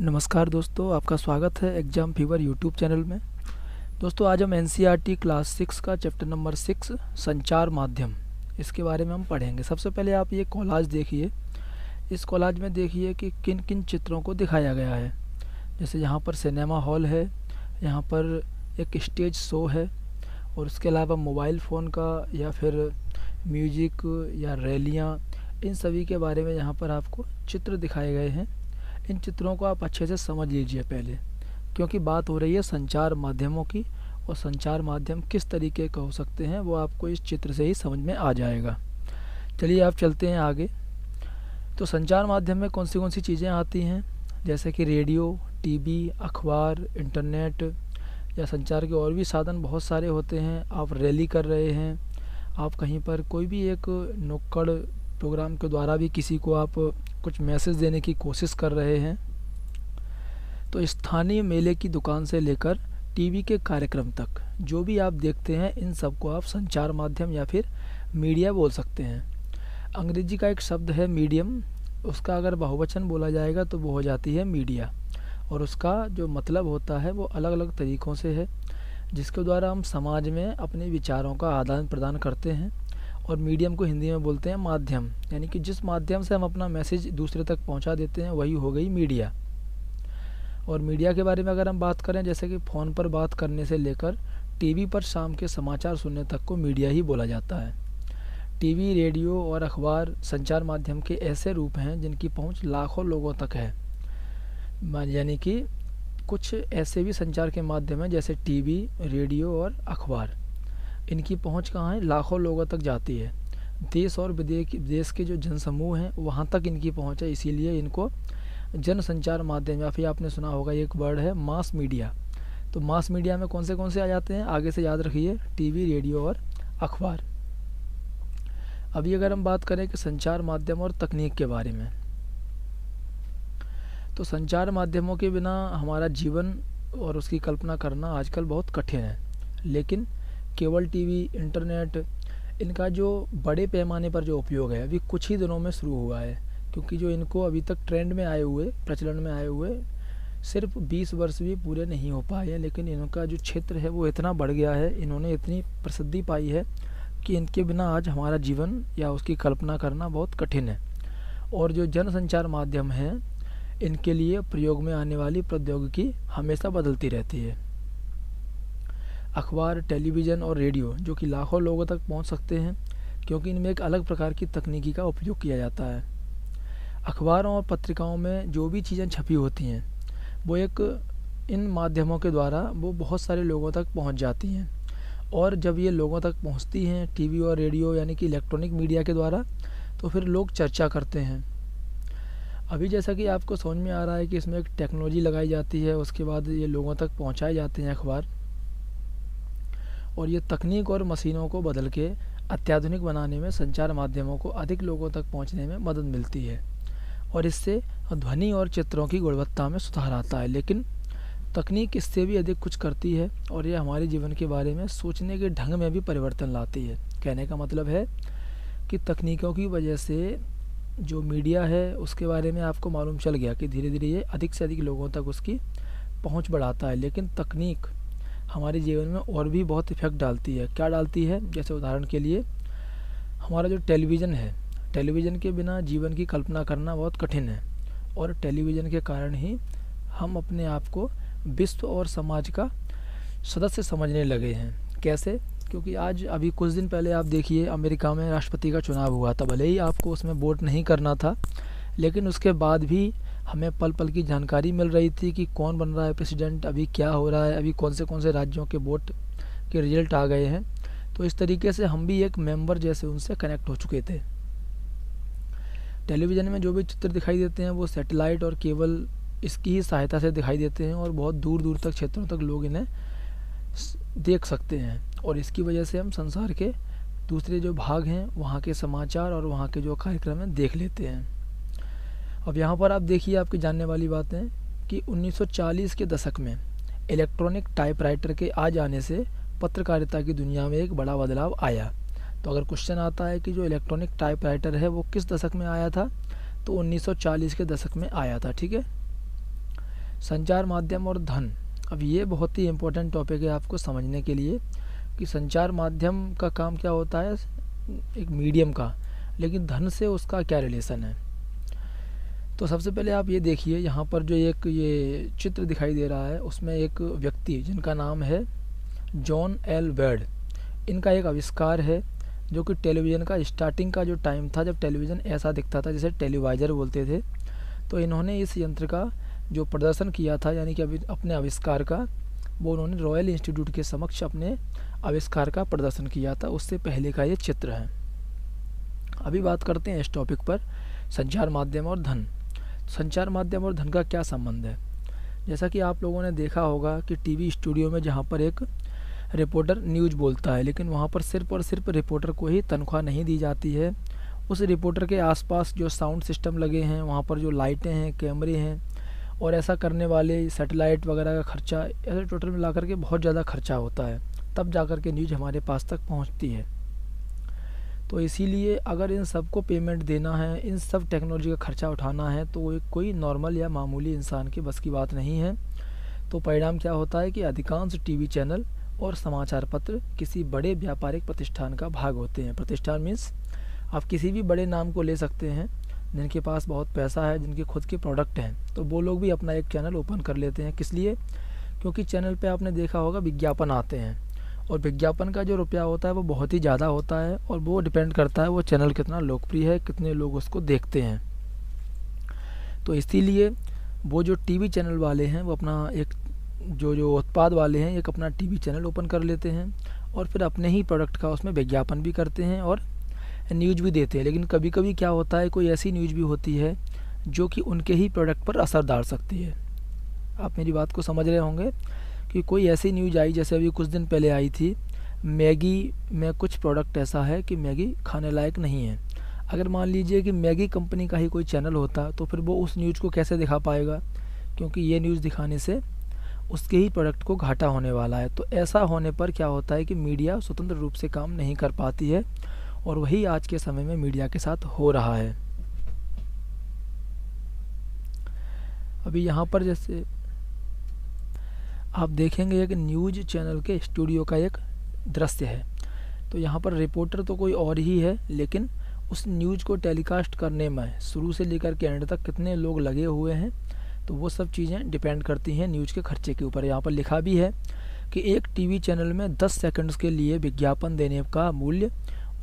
नमस्कार दोस्तों, आपका स्वागत है एग्ज़ाम फीवर यूट्यूब चैनल में। दोस्तों आज हम एनसीईआरटी क्लास 6 का चैप्टर नंबर 6 संचार माध्यम, इसके बारे में हम पढ़ेंगे। सबसे पहले आप ये कॉलाज देखिए, इस कॉलाज में देखिए कि किन किन चित्रों को दिखाया गया है। जैसे यहाँ पर सिनेमा हॉल है, यहाँ पर एक स्टेज शो है, और उसके अलावा मोबाइल फ़ोन का या फिर म्यूजिक या रैलियाँ, इन सभी के बारे में यहाँ पर आपको चित्र दिखाए गए हैं। इन चित्रों को आप अच्छे से समझ लीजिए पहले, क्योंकि बात हो रही है संचार माध्यमों की, और संचार माध्यम किस तरीके का हो सकते हैं वो आपको इस चित्र से ही समझ में आ जाएगा। चलिए आप चलते हैं आगे। तो संचार माध्यम में कौन सी चीज़ें आती हैं, जैसे कि रेडियो, टीवी, अखबार, इंटरनेट या संचार के और भी साधन बहुत सारे होते हैं। आप रैली कर रहे हैं, आप कहीं पर कोई भी एक नुक्कड़ प्रोग्राम के द्वारा भी किसी को आप कुछ मैसेज देने की कोशिश कर रहे हैं। तो स्थानीय मेले की दुकान से लेकर टीवी के कार्यक्रम तक जो भी आप देखते हैं, इन सब को आप संचार माध्यम या फिर मीडिया बोल सकते हैं। अंग्रेजी का एक शब्द है मीडियम, उसका अगर बहुवचन बोला जाएगा तो वो हो जाती है मीडिया, और उसका जो मतलब होता है वो अलग अलग तरीक़ों से है, जिसके द्वारा हम समाज में अपने विचारों का आदान प्रदान करते हैं। और मीडियम को हिंदी में बोलते हैं माध्यम, यानी कि जिस माध्यम से हम अपना मैसेज दूसरे तक पहुंचा देते हैं वही हो गई मीडिया। और मीडिया के बारे में अगर हम बात करें, जैसे कि फ़ोन पर बात करने से लेकर टीवी पर शाम के समाचार सुनने तक को मीडिया ही बोला जाता है। टीवी, रेडियो और अखबार संचार माध्यम के ऐसे रूप हैं जिनकी पहुँच लाखों लोगों तक है। यानी कि कुछ ऐसे भी संचार के माध्यम हैं जैसे टीवी, रेडियो और अखबार, इनकी पहुंच कहाँ है, लाखों लोगों तक जाती है। देश और विदेश के जो जनसमूह हैं वहाँ तक इनकी पहुंच है, इसीलिए इनको जन संचार माध्यम या फिर आपने सुना होगा एक वर्ड है मास मीडिया। तो मास मीडिया में कौन से आ जाते हैं, आगे से याद रखिए, टीवी, रेडियो और अखबार। अभी अगर हम बात करें कि संचार माध्यम और तकनीक के बारे में, तो संचार माध्यमों के बिना हमारा जीवन और उसकी कल्पना करना आजकल बहुत कठिन है। लेकिन केबल टीवी, इंटरनेट, इनका जो बड़े पैमाने पर जो उपयोग है अभी कुछ ही दिनों में शुरू हुआ है, क्योंकि जो इनको अभी तक ट्रेंड में आए हुए, प्रचलन में आए हुए सिर्फ 20 वर्ष भी पूरे नहीं हो पाए हैं, लेकिन इनका जो क्षेत्र है वो इतना बढ़ गया है, इन्होंने इतनी प्रसिद्धि पाई है कि इनके बिना आज हमारा जीवन या उसकी कल्पना करना बहुत कठिन है। और जो जन संचार माध्यम हैं इनके लिए प्रयोग में आने वाली प्रौद्योगिकी हमेशा बदलती रहती है। अखबार, टेलीविज़न और रेडियो जो कि लाखों लोगों तक पहुंच सकते हैं, क्योंकि इनमें एक अलग प्रकार की तकनीकी का उपयोग किया जाता है। अखबारों और पत्रिकाओं में जो भी चीज़ें छपी होती हैं वो एक इन माध्यमों के द्वारा वो बहुत सारे लोगों तक पहुंच जाती हैं, और जब ये लोगों तक पहुंचती हैं टीवी और रेडियो यानी कि इलेक्ट्रॉनिक मीडिया के द्वारा, तो फिर लोग चर्चा करते हैं। अभी जैसा कि आपको समझ में आ रहा है कि इसमें एक टेक्नोलॉजी लगाई जाती है, उसके बाद ये लोगों तक पहुँचाए जाते हैं अखबार, और ये तकनीक और मशीनों को बदल के अत्याधुनिक बनाने में संचार माध्यमों को अधिक लोगों तक पहुंचने में मदद मिलती है, और इससे ध्वनि और चित्रों की गुणवत्ता में सुधार आता है। लेकिन तकनीक इससे भी अधिक कुछ करती है, और ये हमारे जीवन के बारे में सोचने के ढंग में भी परिवर्तन लाती है। कहने का मतलब है कि तकनीकों की वजह से जो मीडिया है उसके बारे में आपको मालूम चल गया कि धीरे धीरे ये अधिक से अधिक लोगों तक उसकी पहुँच बढ़ाता है, लेकिन तकनीक हमारे जीवन में और भी बहुत इफ़ेक्ट डालती है। क्या डालती है, जैसे उदाहरण के लिए हमारा जो टेलीविज़न है, टेलीविज़न के बिना जीवन की कल्पना करना बहुत कठिन है, और टेलीविज़न के कारण ही हम अपने आप को विश्व और समाज का सदस्य समझने लगे हैं। कैसे, क्योंकि आज अभी कुछ दिन पहले आप देखिए अमेरिका में राष्ट्रपति का चुनाव हुआ था। भले ही आपको उसमें वोट नहीं करना था, लेकिन उसके बाद भी हमें पल पल की जानकारी मिल रही थी कि कौन बन रहा है प्रेसिडेंट, अभी क्या हो रहा है, अभी कौन से राज्यों के वोट के रिजल्ट आ गए हैं। तो इस तरीके से हम भी एक मेंबर जैसे उनसे कनेक्ट हो चुके थे। टेलीविज़न में जो भी चित्र दिखाई देते हैं वो सैटेलाइट और केबल इसकी ही सहायता से दिखाई देते हैं, और बहुत दूर दूर तक क्षेत्रों तक लोग इन्हें देख सकते हैं, और इसकी वजह से हम संसार के दूसरे जो भाग हैं वहाँ के समाचार और वहाँ के जो कार्यक्रम हैं देख लेते हैं। अब यहाँ पर आप देखिए आपकी जानने वाली बातें कि 1940 के दशक में इलेक्ट्रॉनिक टाइपराइटर के आ जाने से पत्रकारिता की दुनिया में एक बड़ा बदलाव आया। तो अगर क्वेश्चन आता है कि जो इलेक्ट्रॉनिक टाइपराइटर है वो किस दशक में आया था, तो 1940 के दशक में आया था। ठीक है, संचार माध्यम और धन। अब ये बहुत ही इम्पोर्टेंट टॉपिक है आपको समझने के लिए कि संचार माध्यम का काम क्या होता है, एक मीडियम का, लेकिन धन से उसका क्या रिलेशन है। तो सबसे पहले आप ये देखिए, यहाँ पर जो एक ये चित्र दिखाई दे रहा है उसमें एक व्यक्ति जिनका नाम है जॉन एल बेर्ड, इनका एक आविष्कार है जो कि टेलीविज़न का स्टार्टिंग का जो टाइम था जब टेलीविज़न ऐसा दिखता था जिसे टेलीवाइज़र बोलते थे, तो इन्होंने इस यंत्र का जो प्रदर्शन किया था यानी कि अभी अपने आविष्कार का, वो उन्होंने रॉयल इंस्टीट्यूट के समक्ष अपने आविष्कार का प्रदर्शन किया था। उससे पहले का ये चित्र है। अभी बात करते हैं इस टॉपिक पर, संचार माध्यम और धन। संचार माध्यम और धन का क्या संबंध है? जैसा कि आप लोगों ने देखा होगा कि टीवी स्टूडियो में जहाँ पर एक रिपोर्टर न्यूज़ बोलता है, लेकिन वहाँ पर सिर्फ और सिर्फ रिपोर्टर को ही तनख्वाह नहीं दी जाती है, उस रिपोर्टर के आसपास जो साउंड सिस्टम लगे हैं, वहाँ पर जो लाइटें हैं, कैमरे हैं, और ऐसा करने वाले सैटेलाइट वगैरह का खर्चा, ऐसे टोटल मिला करके बहुत ज़्यादा खर्चा होता है, तब जा कर के न्यूज़ हमारे पास तक पहुँचती है। तो इसीलिए अगर इन सब को पेमेंट देना है, इन सब टेक्नोलॉजी का खर्चा उठाना है, तो वो कोई नॉर्मल या मामूली इंसान के बस की बात नहीं है। तो परिणाम क्या होता है कि अधिकांश टीवी चैनल और समाचार पत्र किसी बड़े व्यापारिक प्रतिष्ठान का भाग होते हैं। प्रतिष्ठान मीन्स आप किसी भी बड़े नाम को ले सकते हैं जिनके पास बहुत पैसा है, जिनके खुद के प्रोडक्ट हैं, तो वो लोग भी अपना एक चैनल ओपन कर लेते हैं। किस लिए? क्योंकि चैनल पे आपने देखा होगा विज्ञापन आते हैं, और विज्ञापन का जो रुपया होता है वो बहुत ही ज़्यादा होता है, और वो डिपेंड करता है वो चैनल कितना लोकप्रिय है, कितने लोग उसको देखते हैं। तो इसीलिए वो जो टीवी चैनल वाले हैं वो अपना एक जो उत्पाद वाले हैं एक अपना टीवी चैनल ओपन कर लेते हैं, और फिर अपने ही प्रोडक्ट का उसमें विज्ञापन भी करते हैं और न्यूज़ भी देते हैं। लेकिन कभी कभी क्या होता है, कोई ऐसी न्यूज़ भी होती है जो कि उनके ही प्रोडक्ट पर असर डाल सकती है। आप मेरी बात को समझ रहे होंगे कि कोई ऐसी न्यूज़ आई, जैसे अभी कुछ दिन पहले आई थी, मैगी में कुछ प्रोडक्ट ऐसा है कि मैगी खाने लायक नहीं है। अगर मान लीजिए कि मैगी कंपनी का ही कोई चैनल होता तो फिर वो उस न्यूज़ को कैसे दिखा पाएगा, क्योंकि ये न्यूज़ दिखाने से उसके ही प्रोडक्ट को घाटा होने वाला है। तो ऐसा होने पर क्या होता है कि मीडिया स्वतंत्र रूप से काम नहीं कर पाती है, और वही आज के समय में मीडिया के साथ हो रहा है। अभी यहाँ पर जैसे आप देखेंगे एक न्यूज़ चैनल के स्टूडियो का एक दृश्य है, तो यहाँ पर रिपोर्टर तो कोई और ही है, लेकिन उस न्यूज़ को टेलीकास्ट करने में शुरू से लेकर के एंड तक कितने लोग लगे हुए हैं, तो वो सब चीज़ें डिपेंड करती हैं न्यूज़ के खर्चे के ऊपर। यहाँ पर लिखा भी है कि एक टीवी चैनल में 10 सेकंड्स के लिए विज्ञापन देने का मूल्य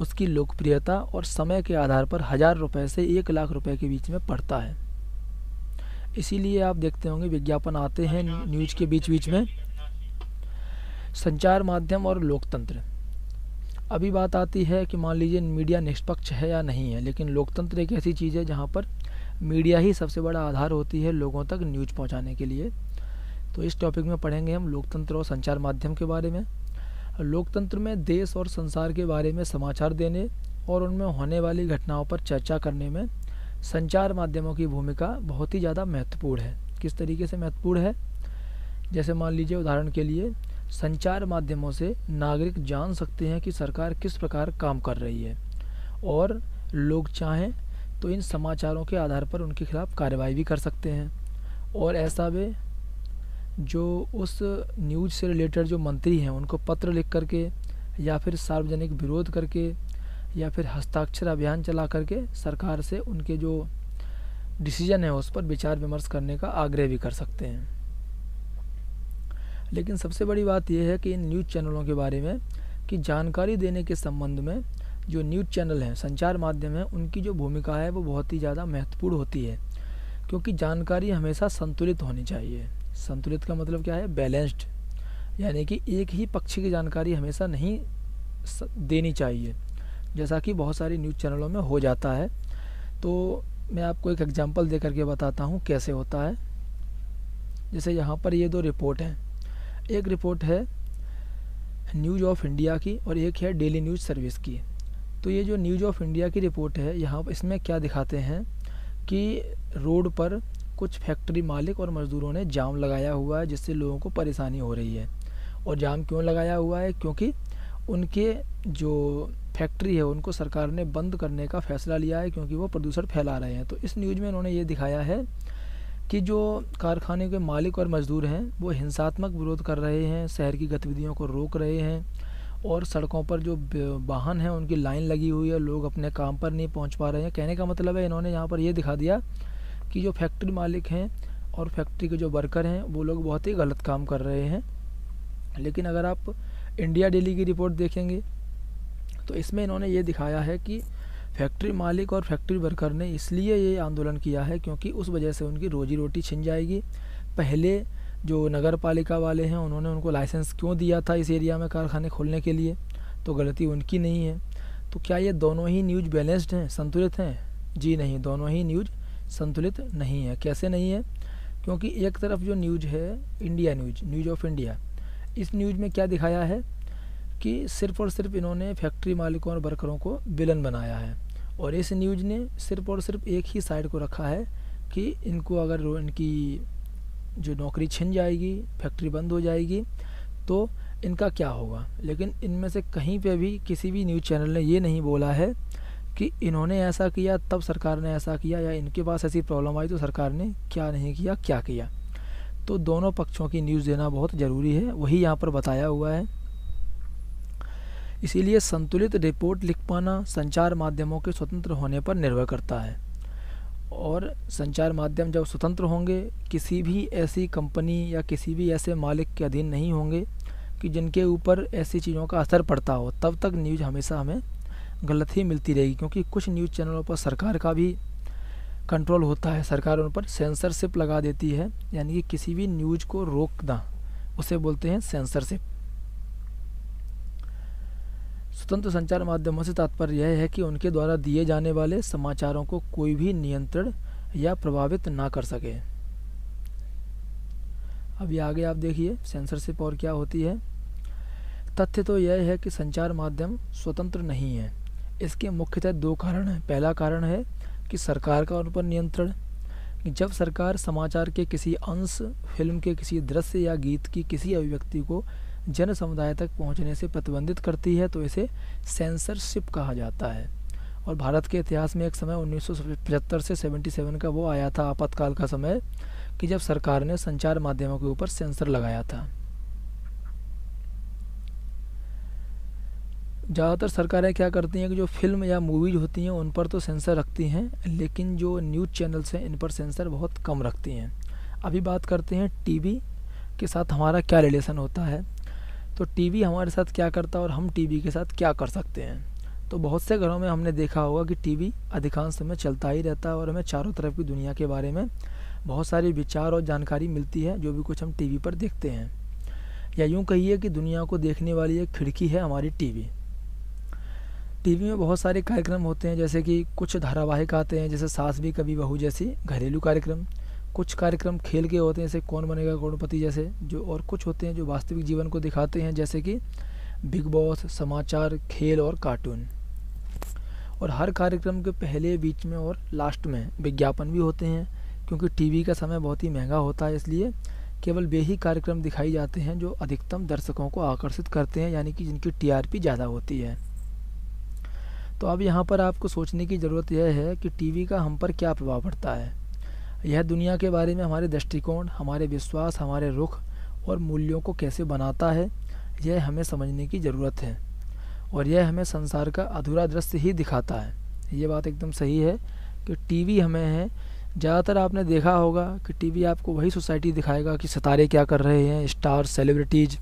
उसकी लोकप्रियता और समय के आधार पर 1000 रुपये से 1 लाख रुपये के बीच में पड़ता है। इसीलिए आप देखते होंगे विज्ञापन आते हैं न्यूज़ के बीच बीच में। संचार माध्यम और लोकतंत्र। अभी बात आती है कि मान लीजिए मीडिया निष्पक्ष है या नहीं है, लेकिन लोकतंत्र एक ऐसी चीज़ है जहाँ पर मीडिया ही सबसे बड़ा आधार होती है लोगों तक न्यूज़ पहुंचाने के लिए। तो इस टॉपिक में पढ़ेंगे हम लोकतंत्र और संचार माध्यम के बारे में। लोकतंत्र में देश और संसार के बारे में समाचार देने और उनमें होने वाली घटनाओं पर चर्चा करने में संचार माध्यमों की भूमिका बहुत ही ज़्यादा महत्वपूर्ण है। किस तरीके से महत्वपूर्ण है? जैसे मान लीजिए उदाहरण के लिए, संचार माध्यमों से नागरिक जान सकते हैं कि सरकार किस प्रकार काम कर रही है, और लोग चाहें तो इन समाचारों के आधार पर उनके खिलाफ कार्रवाई भी कर सकते हैं। और ऐसा वे जो उस न्यूज़ से रिलेटेड जो मंत्री हैं उनको पत्र लिख करके, या फिर सार्वजनिक विरोध करके, या फिर हस्ताक्षर अभियान चला करके सरकार से उनके जो डिसीजन है उस पर विचार विमर्श करने का आग्रह भी कर सकते हैं। लेकिन सबसे बड़ी बात यह है कि इन न्यूज़ चैनलों के बारे में कि जानकारी देने के संबंध में जो न्यूज़ चैनल हैं, संचार माध्यम हैं, उनकी जो भूमिका है वो बहुत ही ज़्यादा महत्वपूर्ण होती है, क्योंकि जानकारी हमेशा संतुलित होनी चाहिए। संतुलित का मतलब क्या है? बैलेंस्ड, यानी कि एक ही पक्ष की जानकारी हमेशा नहीं देनी चाहिए, जैसा कि बहुत सारी न्यूज़ चैनलों में हो जाता है। तो मैं आपको एक एग्जांपल दे करके बताता हूँ कैसे होता है। जैसे यहाँ पर ये दो रिपोर्ट हैं, एक रिपोर्ट है न्यूज़ ऑफ इंडिया की और एक है डेली न्यूज़ सर्विस की। तो ये जो न्यूज़ ऑफ इंडिया की रिपोर्ट है, यहाँ इसमें क्या दिखाते हैं कि रोड पर कुछ फैक्ट्री मालिक और मज़दूरों ने जाम लगाया हुआ है, जिससे लोगों को परेशानी हो रही है। और जाम क्यों लगाया हुआ है? क्योंकि उनके जो फैक्ट्री है उनको सरकार ने बंद करने का फैसला लिया है, क्योंकि वो प्रदूषण फैला रहे हैं। तो इस न्यूज़ में उन्होंने ये दिखाया है कि जो कारखाने के मालिक और मजदूर हैं वो हिंसात्मक विरोध कर रहे हैं, शहर की गतिविधियों को रोक रहे हैं और सड़कों पर जो वाहन हैं उनकी लाइन लगी हुई है, लोग अपने काम पर नहीं पहुंच पा रहे हैं। कहने का मतलब है इन्होंने यहाँ पर ये दिखा दिया कि जो फैक्ट्री मालिक हैं और फैक्ट्री के जो वर्कर हैं वो लोग बहुत ही गलत काम कर रहे हैं। लेकिन अगर आप इंडिया डेली की रिपोर्ट देखेंगे तो इसमें इन्होंने ये दिखाया है कि फैक्ट्री मालिक और फैक्ट्री वर्कर ने इसलिए ये आंदोलन किया है क्योंकि उस वजह से उनकी रोजी रोटी छिन जाएगी। पहले जो नगर पालिका वाले हैं उन्होंने उनको लाइसेंस क्यों दिया था इस एरिया में कारखाने खोलने के लिए, तो गलती उनकी नहीं है। तो क्या ये दोनों ही न्यूज़ बैलेंस्ड हैं, संतुलित हैं? जी नहीं, दोनों ही न्यूज़ संतुलित नहीं है। कैसे नहीं है? क्योंकि एक तरफ जो न्यूज़ है India news, news of India, इस न्यूज़ में क्या दिखाया है कि सिर्फ़ और सिर्फ इन्होंने फैक्ट्री मालिकों और वर्करों को विलन बनाया है और इस न्यूज़ ने सिर्फ़ और सिर्फ एक ही साइड को रखा है कि इनको अगर इनकी जो नौकरी छिन जाएगी, फैक्ट्री बंद हो जाएगी तो इनका क्या होगा। लेकिन इनमें से कहीं पे भी किसी भी न्यूज़ चैनल ने ये नहीं बोला है कि इन्होंने ऐसा किया तब सरकार ने ऐसा किया, या इनके पास ऐसी प्रॉब्लम आई तो सरकार ने क्या नहीं किया, क्या किया। तो दोनों पक्षों की न्यूज़ देना बहुत ज़रूरी है, वही यहाँ पर बताया हुआ है। इसीलिए संतुलित रिपोर्ट लिख पाना संचार माध्यमों के स्वतंत्र होने पर निर्भर करता है और संचार माध्यम जब स्वतंत्र होंगे, किसी भी ऐसी कंपनी या किसी भी ऐसे मालिक के अधीन नहीं होंगे कि जिनके ऊपर ऐसी चीज़ों का असर पड़ता हो, तब तक न्यूज़ हमेशा हमें गलत ही मिलती रहेगी। क्योंकि कुछ न्यूज़ चैनलों पर सरकार का भी कंट्रोल होता है, सरकार उन पर सेंसरशिप लगा देती है, यानी कि किसी भी न्यूज़ को रोकना, उसे बोलते हैं सेंसरशिप। स्वतंत्र संचार माध्यमों से तात्पर्य यह है कि उनके द्वारा दिए जाने वाले समाचारों को कोई भी नियंत्रण या प्रभावित ना कर सके। अभी आगे आप देखिए सेंसरशिप और क्या होती है। तथ्य तो यह है कि संचार माध्यम स्वतंत्र नहीं है। इसके मुख्यतः दो कारण हैं। पहला कारण है कि सरकार का उन पर नियंत्रण। जब सरकार समाचार के किसी अंश, फिल्म के किसी दृश्य या गीत की किसी अभिव्यक्ति को जन समुदाय तक पहुंचने से प्रतिबंधित करती है तो इसे सेंसरशिप कहा जाता है। और भारत के इतिहास में एक समय 1975 से 77 का वो आया था आपातकाल का समय कि जब सरकार ने संचार माध्यमों के ऊपर सेंसर लगाया था। ज़्यादातर सरकारें क्या करती हैं कि जो फिल्म या मूवीज होती हैं उन पर तो सेंसर रखती हैं, लेकिन जो न्यूज़ चैनल्स हैं इन पर सेंसर बहुत कम रखती हैं। अभी बात करते हैं टीवी के साथ हमारा क्या रिलेशन होता है, तो टीवी हमारे साथ क्या करता है और हम टीवी के साथ क्या कर सकते हैं। तो बहुत से घरों में हमने देखा होगा कि टीवी अधिकांश समय चलता ही रहता है और हमें चारों तरफ की दुनिया के बारे में बहुत सारे विचार और जानकारी मिलती है जो भी कुछ हम टीवी पर देखते हैं। या यूँ कहिए कि दुनिया को देखने वाली एक खिड़की है हमारी टीवी। टीवी में बहुत सारे कार्यक्रम होते हैं, जैसे कि कुछ धारावाहिक आते हैं जैसे सास भी कभी बहू जैसी घरेलू कार्यक्रम, कुछ कार्यक्रम खेल के होते हैं जैसे कौन बनेगा करोड़पति जैसे जो, और कुछ होते हैं जो वास्तविक जीवन को दिखाते हैं जैसे कि बिग बॉस, समाचार, खेल और कार्टून। और हर कार्यक्रम के पहले, बीच में और लास्ट में विज्ञापन भी होते हैं। क्योंकि टीवी का समय बहुत ही महंगा होता है इसलिए केवल वे ही कार्यक्रम दिखाई जाते हैं जो अधिकतम दर्शकों को आकर्षित करते हैं, यानी कि जिनकी टीआरपी ज़्यादा होती है। तो अब यहाँ पर आपको सोचने की ज़रूरत यह है कि टीवी का हम पर क्या प्रभाव पड़ता है। यह दुनिया के बारे में हमारे दृष्टिकोण, हमारे विश्वास, हमारे रुख और मूल्यों को कैसे बनाता है, यह हमें समझने की ज़रूरत है। और यह हमें संसार का अधूरा दृश्य ही दिखाता है। ये बात एकदम सही है कि टीवी हमें है, ज़्यादातर आपने देखा होगा कि टीवी आपको वही सोसाइटी दिखाएगा कि सितारे क्या कर रहे हैं, स्टार, सेलिब्रिटीज़।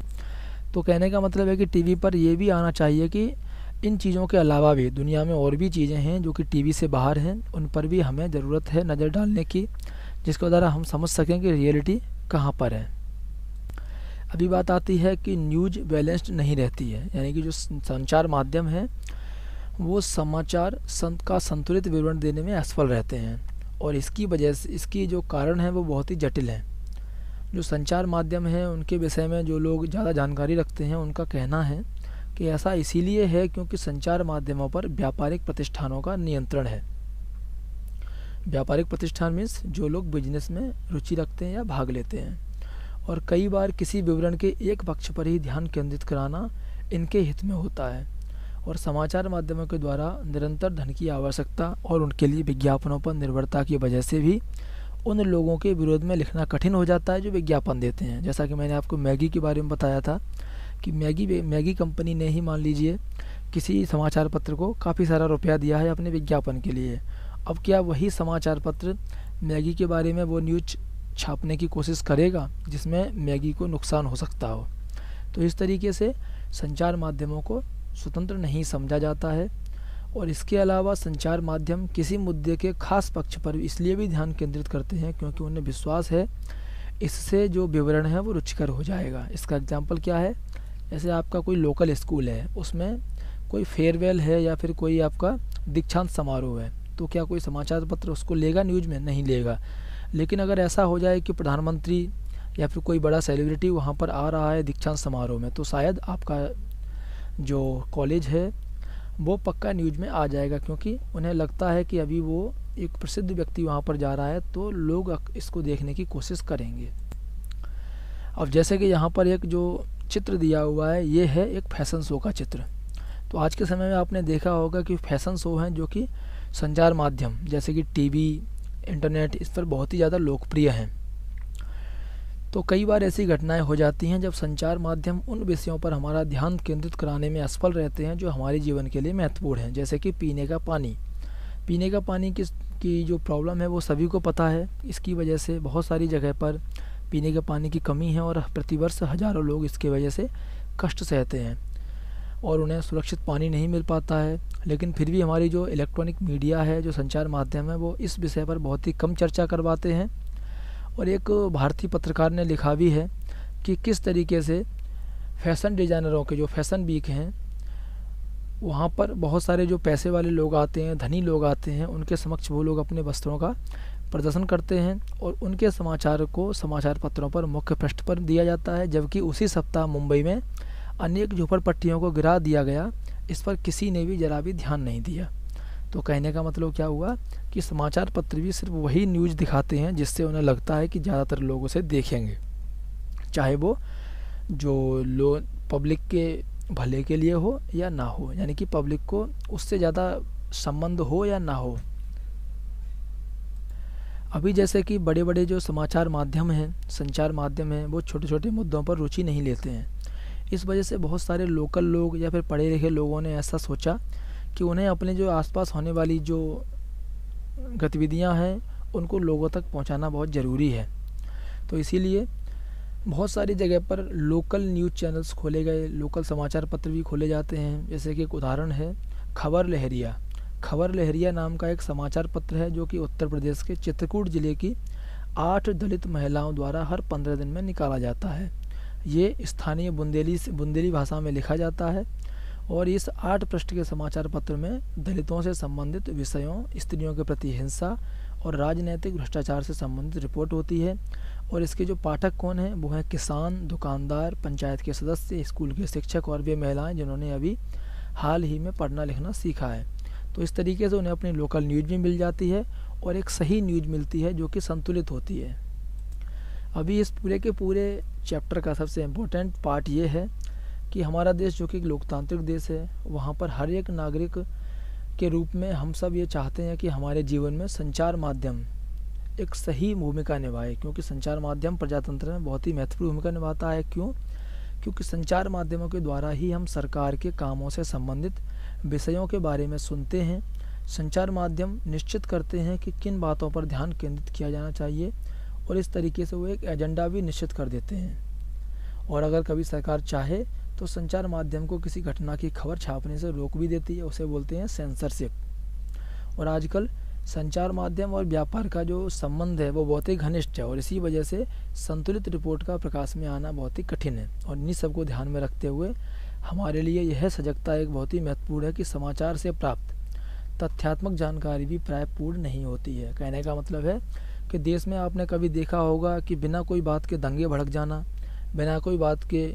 तो कहने का मतलब है कि टीवी पर यह भी आना चाहिए कि इन चीज़ों के अलावा भी दुनिया में और भी चीज़ें हैं जो कि टीवी से बाहर हैं, उन पर भी हमें ज़रूरत है नज़र डालने की, जिसके द्वारा हम समझ सकें कि रियलिटी कहाँ पर है। अभी बात आती है कि न्यूज़ बैलेंस्ड नहीं रहती है, यानी कि जो संचार माध्यम है वो समाचार का संतुलित विवरण देने में असफल रहते हैं और इसकी वजह से, इसकी जो कारण है वो बहुत ही जटिल हैं। जो संचार माध्यम है उनके विषय में जो लोग ज़्यादा जानकारी रखते हैं उनका कहना है कि ऐसा इसीलिए है क्योंकि संचार माध्यमों पर व्यापारिक प्रतिष्ठानों का नियंत्रण है। व्यापारिक प्रतिष्ठान मीन्स जो लोग बिजनेस में रुचि रखते हैं या भाग लेते हैं। और कई बार किसी विवरण के एक पक्ष पर ही ध्यान केंद्रित कराना इनके हित में होता है। और समाचार माध्यमों के द्वारा निरंतर धन की आवश्यकता और उनके लिए विज्ञापनों पर निर्भरता की वजह से भी उन लोगों के विरोध में लिखना कठिन हो जाता है जो विज्ञापन देते हैं। जैसा कि मैंने आपको मैगी के बारे में बताया था कि मैगी कंपनी ने ही मान लीजिए किसी समाचार पत्र को काफ़ी सारा रुपया दिया है अपने विज्ञापन के लिए। अब क्या वही समाचार पत्र मैगी के बारे में वो न्यूज़ छापने की कोशिश करेगा जिसमें मैगी को नुकसान हो सकता हो? तो इस तरीके से संचार माध्यमों को स्वतंत्र नहीं समझा जाता है। और इसके अलावा संचार माध्यम किसी मुद्दे के खास पक्ष पर इसलिए भी ध्यान केंद्रित करते हैं क्योंकि उन्हें विश्वास है इससे जो विवरण है वो रुचिकर हो जाएगा। इसका एग्जाम्पल क्या है, जैसे आपका कोई लोकल स्कूल है, उसमें कोई फेयरवेल है या फिर कोई आपका दीक्षांत समारोह है, तो क्या कोई समाचार पत्र उसको लेगा न्यूज़ में? नहीं लेगा। लेकिन अगर ऐसा हो जाए कि प्रधानमंत्री या फिर कोई बड़ा सेलिब्रिटी वहाँ पर आ रहा है दीक्षांत समारोह में, तो शायद आपका जो कॉलेज है वो पक्का न्यूज़ में आ जाएगा क्योंकि उन्हें लगता है कि अभी वो एक प्रसिद्ध व्यक्ति वहाँ पर जा रहा है तो लोग इसको देखने की कोशिश करेंगे। अब जैसे कि यहाँ पर एक जो चित्र दिया हुआ है, ये है एक फैशन शो का चित्र। तो आज के समय में आपने देखा होगा कि फैशन शो हैं जो कि संचार माध्यम जैसे कि टीवी, इंटरनेट, इस पर बहुत ही ज़्यादा लोकप्रिय हैं। तो कई बार ऐसी घटनाएं हो जाती हैं जब संचार माध्यम उन विषयों पर हमारा ध्यान केंद्रित कराने में असफल रहते हैं जो हमारे जीवन के लिए महत्वपूर्ण हैं, जैसे कि पीने का पानी। पीने का पानी की जो प्रॉब्लम है वो सभी को पता है। इसकी वजह से बहुत सारी जगह पर पीने के पानी की कमी है और प्रतिवर्ष हज़ारों लोग इसकी वजह से कष्ट सहते हैं और उन्हें सुरक्षित पानी नहीं मिल पाता है। लेकिन फिर भी हमारी जो इलेक्ट्रॉनिक मीडिया है, जो संचार माध्यम है, वो इस विषय पर बहुत ही कम चर्चा करवाते हैं। और एक भारतीय पत्रकार ने लिखा भी है कि किस तरीके से फैशन डिज़ाइनरों के जो फैशन वीक हैं वहाँ पर बहुत सारे जो पैसे वाले लोग आते हैं, धनी लोग आते हैं, उनके समक्ष वो लोग अपने वस्त्रों का प्रदर्शन करते हैं और उनके समाचार को समाचार पत्रों पर मुख्य पृष्ठ पर दिया जाता है। जबकि उसी सप्ताह मुंबई में अनेक झोपड़पट्टियों को गिरा दिया गया, इस पर किसी ने भी जरा भी ध्यान नहीं दिया। तो कहने का मतलब क्या हुआ कि समाचार पत्र भी सिर्फ वही न्यूज़ दिखाते हैं जिससे उन्हें लगता है कि ज़्यादातर लोग उसे देखेंगे, चाहे वो जो लोग पब्लिक के भले के लिए हो या ना हो, यानी कि पब्लिक को उससे ज़्यादा संबंध हो या ना हो। अभी जैसे कि बड़े बड़े जो समाचार माध्यम हैं, संचार माध्यम हैं, वो छोटे छोटे मुद्दों पर रुचि नहीं लेते हैं। इस वजह से बहुत सारे लोकल लोग या फिर पढ़े लिखे लोगों ने ऐसा सोचा कि उन्हें अपने जो आसपास होने वाली जो गतिविधियां हैं उनको लोगों तक पहुंचाना बहुत ज़रूरी है। तो इसीलिए बहुत सारी जगह पर लोकल न्यूज़ चैनल्स खोले गए, लोकल समाचार पत्र भी खोले जाते हैं। जैसे कि एक उदाहरण है खबर लहरिया। खबर लहरिया नाम का एक समाचार पत्र है जो कि उत्तर प्रदेश के चित्रकूट ज़िले की 8 दलित महिलाओं द्वारा हर 15 दिन में निकाला जाता है। ये स्थानीय बुंदेली भाषा में लिखा जाता है और इस 8 पृष्ठ के समाचार पत्र में दलितों से संबंधित विषयों, स्त्रियों के प्रति हिंसा और राजनैतिक भ्रष्टाचार से संबंधित रिपोर्ट होती है। और इसके जो पाठक कौन हैं, वो हैं किसान, दुकानदार, पंचायत के सदस्य, स्कूल के शिक्षक और वे महिलाएं जिन्होंने अभी हाल ही में पढ़ना लिखना सीखा है। तो इस तरीके से उन्हें अपनी लोकल न्यूज़ भी मिल जाती है और एक सही न्यूज़ मिलती है जो कि संतुलित होती है। अभी इस पूरे के पूरे चैप्टर का सबसे इम्पोर्टेंट पार्ट ये है कि हमारा देश जो कि एक लोकतांत्रिक देश है, वहाँ पर हर एक नागरिक के रूप में हम सब ये चाहते हैं कि हमारे जीवन में संचार माध्यम एक सही भूमिका निभाए, क्योंकि संचार माध्यम प्रजातंत्र में बहुत ही महत्वपूर्ण भूमिका निभाता है। क्यों? क्योंकि संचार माध्यमों के द्वारा ही हम सरकार के कामों से संबंधित विषयों के बारे में सुनते हैं। संचार माध्यम निश्चित करते हैं कि किन बातों पर ध्यान केंद्रित किया जाना चाहिए और इस तरीके से वो एक एजेंडा भी निश्चित कर देते हैं। और अगर कभी सरकार चाहे तो संचार माध्यम को किसी घटना की खबर छापने से रोक भी देती है, उसे बोलते हैं सेंसरशिप। और आजकल संचार माध्यम और व्यापार का जो संबंध है वो बहुत ही घनिष्ठ है और इसी वजह से संतुलित रिपोर्ट का प्रकाश में आना बहुत ही कठिन है। और इन्हीं सबको ध्यान में रखते हुए हमारे लिए यह सजगता एक बहुत ही महत्वपूर्ण है कि समाचार से प्राप्त तथ्यात्मक जानकारी भी प्राय पूर्ण नहीं होती है। कहने का मतलब है कि देश में आपने कभी देखा होगा कि बिना कोई बात के दंगे भड़क जाना, बिना कोई बात के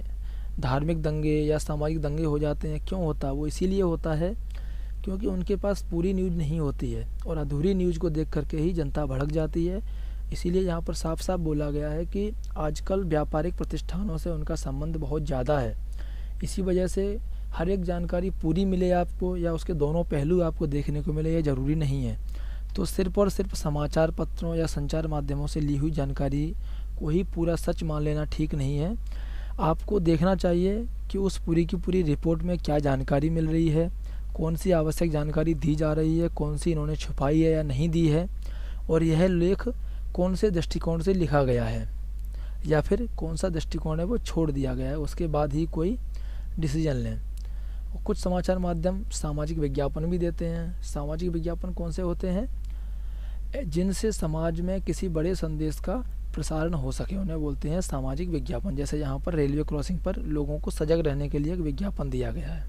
धार्मिक दंगे या सामाजिक दंगे हो जाते हैं। क्यों होता है वो? इसीलिए होता है क्योंकि उनके पास पूरी न्यूज़ नहीं होती है और अधूरी न्यूज़ को देख करके ही जनता भड़क जाती है। इसीलिए यहाँ पर साफ साफ बोला गया है कि आजकल व्यापारिक प्रतिष्ठानों से उनका संबंध बहुत ज़्यादा है। इसी वजह से हर एक जानकारी पूरी मिले आपको या उसके दोनों पहलू आपको देखने को मिले, ये ज़रूरी नहीं है। तो सिर्फ और सिर्फ समाचार पत्रों या संचार माध्यमों से ली हुई जानकारी को ही पूरा सच मान लेना ठीक नहीं है। आपको देखना चाहिए कि उस पूरी की पूरी रिपोर्ट में क्या जानकारी मिल रही है, कौन सी आवश्यक जानकारी दी जा रही है, कौन सी इन्होंने छुपाई है या नहीं दी है, और यह लेख कौन से दृष्टिकोण से लिखा गया है या फिर कौन सा दृष्टिकोण है वो छोड़ दिया गया है, उसके बाद ही कोई डिसीजन लें। कुछ समाचार माध्यम सामाजिक विज्ञापन भी देते हैं। सामाजिक विज्ञापन कौन से होते हैं? जिनसे समाज में किसी बड़े संदेश का प्रसारण हो सके, उन्हें बोलते हैं सामाजिक विज्ञापन। जैसे यहाँ पर रेलवे क्रॉसिंग पर लोगों को सजग रहने के लिए एक विज्ञापन दिया गया है।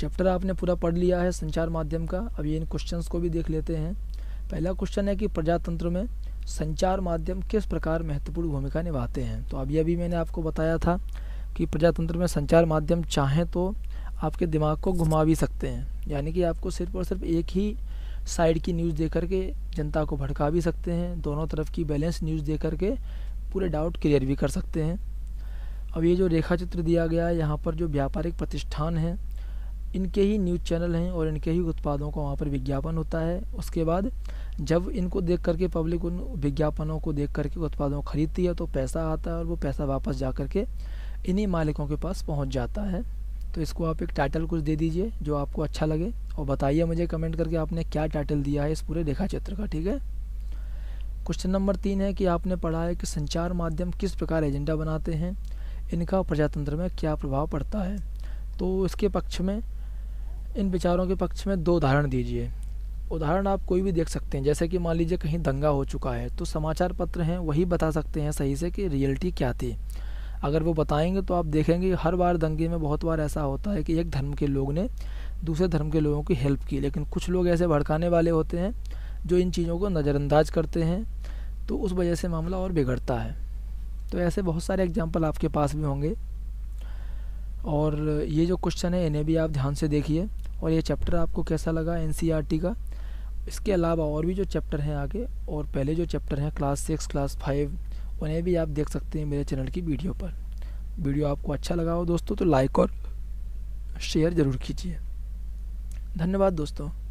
चैप्टर आपने पूरा पढ़ लिया है संचार माध्यम का। अब ये इन क्वेश्चंस को भी देख लेते हैं। पहला क्वेश्चन है कि प्रजातंत्र में संचार माध्यम किस प्रकार महत्वपूर्ण भूमिका निभाते हैं। तो अभी अभी मैंने आपको बताया था कि प्रजातंत्र में संचार माध्यम चाहें तो आपके दिमाग को घुमा भी सकते हैं, यानी कि आपको सिर्फ और सिर्फ एक ही साइड की न्यूज़ दे करके जनता को भड़का भी सकते हैं, दोनों तरफ की बैलेंस न्यूज़ दे करके पूरे डाउट क्लियर भी कर सकते हैं। अब ये जो रेखा चित्र दिया गया है, यहाँ पर जो व्यापारिक प्रतिष्ठान हैं इनके ही न्यूज़ चैनल हैं और इनके ही उत्पादों का वहाँ पर विज्ञापन होता है। उसके बाद जब इनको देख करके पब्लिक उन विज्ञापनों को देख करके उत्पादों को ख़रीदती है तो पैसा आता है और वो पैसा वापस जा करके इन्हीं मालिकों के पास पहुंच जाता है। तो इसको आप एक टाइटल कुछ दे दीजिए जो आपको अच्छा लगे और बताइए मुझे कमेंट करके आपने क्या टाइटल दिया है इस पूरे रेखा चित्र का, ठीक है। क्वेश्चन नंबर 3 है कि आपने पढ़ा है कि संचार माध्यम किस प्रकार एजेंडा बनाते हैं, इनका प्रजातंत्र में क्या प्रभाव पड़ता है। तो इसके पक्ष में, इन विचारों के पक्ष में 2 उदाहरण दीजिए। उदाहरण आप कोई भी देख सकते हैं, जैसे कि मान लीजिए कहीं दंगा हो चुका है तो समाचार पत्र हैं वही बता सकते हैं सही से कि रियलिटी क्या थी। अगर वो बताएंगे तो आप देखेंगे हर बार दंगे में बहुत बार ऐसा होता है कि एक धर्म के लोग ने दूसरे धर्म के लोगों की हेल्प की, लेकिन कुछ लोग ऐसे भड़काने वाले होते हैं जो इन चीज़ों को नज़रअंदाज करते हैं, तो उस वजह से मामला और बिगड़ता है। तो ऐसे बहुत सारे एग्जाम्पल आपके पास भी होंगे। और ये जो क्वेश्चन है इन्हें भी आप ध्यान से देखिए। और ये चैप्टर आपको कैसा लगा NCRT का? इसके अलावा और भी जो चैप्टर हैं आगे और पहले जो चैप्टर हैं क्लास 6, क्लास 5, उन्हें भी आप देख सकते हैं मेरे चैनल की वीडियो पर। वीडियो आपको अच्छा लगा हो दोस्तों तो लाइक और शेयर ज़रूर कीजिए। धन्यवाद दोस्तों।